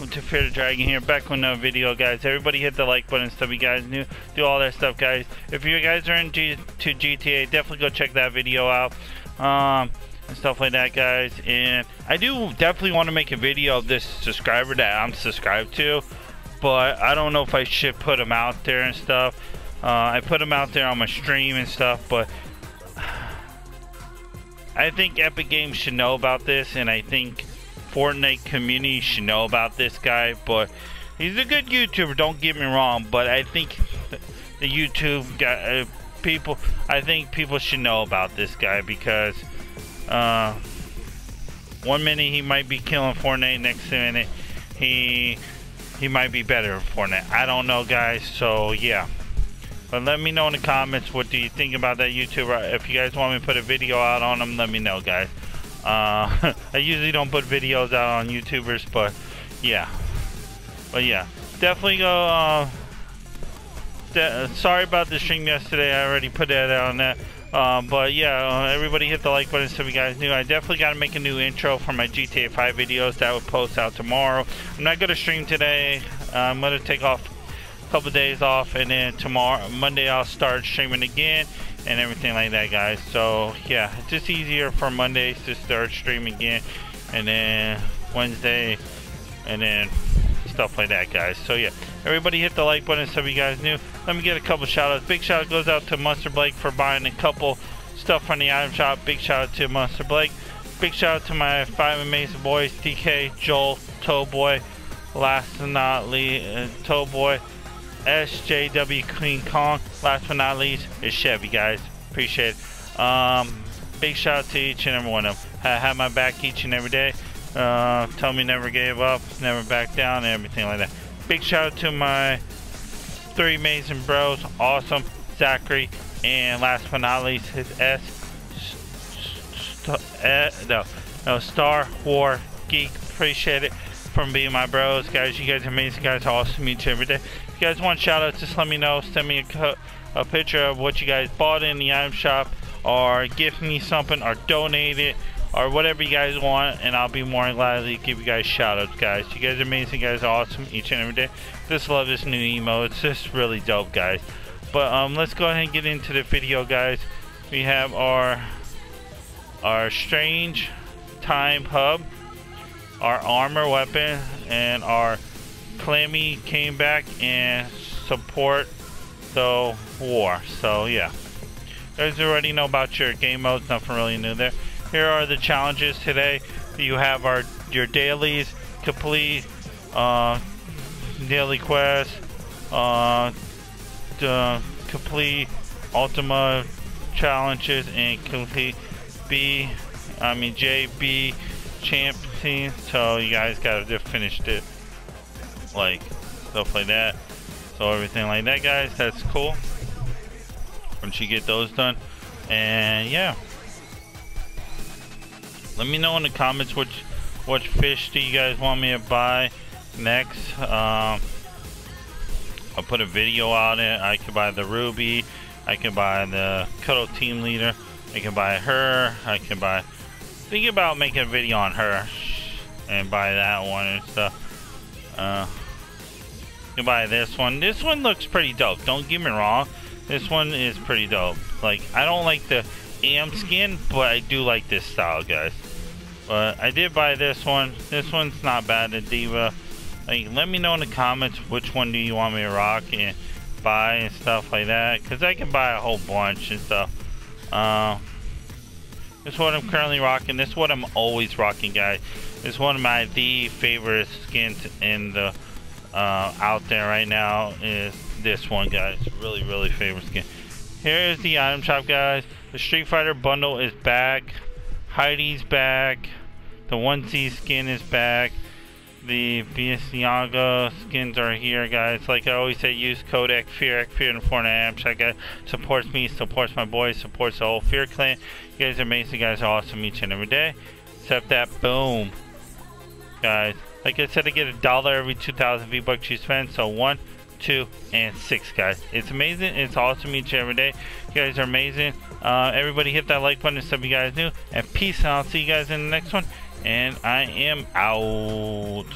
welcome to Fear the Dragon here, back with another video, guys. Everybody hit the like button and stuff, you guys knew, do all that stuff, guys. If you guys are into GTA, definitely go check that video out, and stuff like that, guys. And I do definitely want to make a video of this subscriber that I'm subscribed to, but I don't know if I should put him out there and stuff. I put him out there on my stream and stuff, but I think Epic Games should know about this, and I think Fortnite community should know about this guy. But he's a good YouTuber, don't get me wrong, but I think the YouTube guy, people should know about this guy, because one minute he might be killing Fortnite, next minute he might be better at Fortnite. I don't know, guys. So yeah, but let me know in the comments, what do you think about that YouTuber? If you guys want me to put a video out on him, let me know, guys. I usually don't put videos out on YouTubers, but yeah, definitely go, sorry about the stream yesterday, I already put that out on that, but yeah, everybody hit the like button so you guys knew. I definitely gotta make a new intro for my GTA 5 videos that I will post out tomorrow. I'm not gonna stream today, I'm gonna take off a couple days off, and then tomorrow, Monday, I'll start streaming again, and everything like that, guys. So yeah, it's just easier for Mondays to start streaming again, and then Wednesday, and then stuff like that, guys. So yeah, everybody hit the like button so you guys knew. Let me get a couple shout outs. Big shout out goes out to Monster Blake for buying a couple stuff from the item shop. Big shout out to Monster Blake. Big shout out to my 5 amazing boys, DK, Joel, Towboy, last but not least, Towboy, SJW Queen Kong. Last but not least is Chevy, guys. Appreciate it. Big shout out to each and every one of them. I have my back each and every day. Tell me never gave up, never back down, and everything like that. Big shout out to my 3 amazing bros, Awesome, Zachary, and last but not least his Star War Geek. Appreciate it from being my bros, guys. You guys are amazing, guys. Awesome each and every day. If you guys want shout outs, just let me know. Send me a picture of what you guys bought in the item shop, or gift me something, or donate it, or whatever you guys want, and I'll be more than gladly give you guys shout outs, guys. You guys are amazing, guys. Awesome each and every day. Just love this new emo, it's just really dope, guys. But let's go ahead and get into the video, guys. We have our strange time hub, our armor weapon, and our Clammy came back and support the war. So yeah, you guys already know about your game modes, nothing really new there. Here are the challenges today. You have your dailies, complete daily quest, complete Ultima challenges, and complete JB champ team. So you guys gotta just finish it, like stuff like that. So everything like that, guys, that's cool once you get those done. And yeah, let me know in the comments what fish do you guys want me to buy next. I'll put a video out in. I could buy the Ruby, I can buy the Cuddle team leader, I can buy her, I can buy, think about making a video on her and buy that one and stuff. You buy this one. This one looks pretty dope, don't get me wrong. This one is pretty dope. Like, I don't like the AM skin, but I do like this style, guys. But I did buy this one. This one's not bad, the D.Va. Like, let me know in the comments which one do you want me to rock and buy and stuff like that, because I can buy a whole bunch and stuff. This is what I'm currently rocking. This is what I'm always rocking, guys. It's one of my favorite skins in the out there right now is this one, guys. Really, really favorite skin. Here is the item shop, guys. The Street Fighter bundle is back. Heidi's back. The 1C skin is back. The Balenciaga skins are here, guys. Like I always say, use code xfearxfear in the Fortnite item shop, guys. Supports me, supports my boys, supports the whole Fear clan. You guys are amazing, guys. Awesome each and every day. Except that, boom. Guys, like I said, I get $1 every 2,000 V-Bucks you spend. So 1, 2, and 6, guys. It's amazing. It's awesome each and every day. You guys are amazing. Everybody hit that like button so you guys knew. And peace, and I'll see you guys in the next one. And I am out.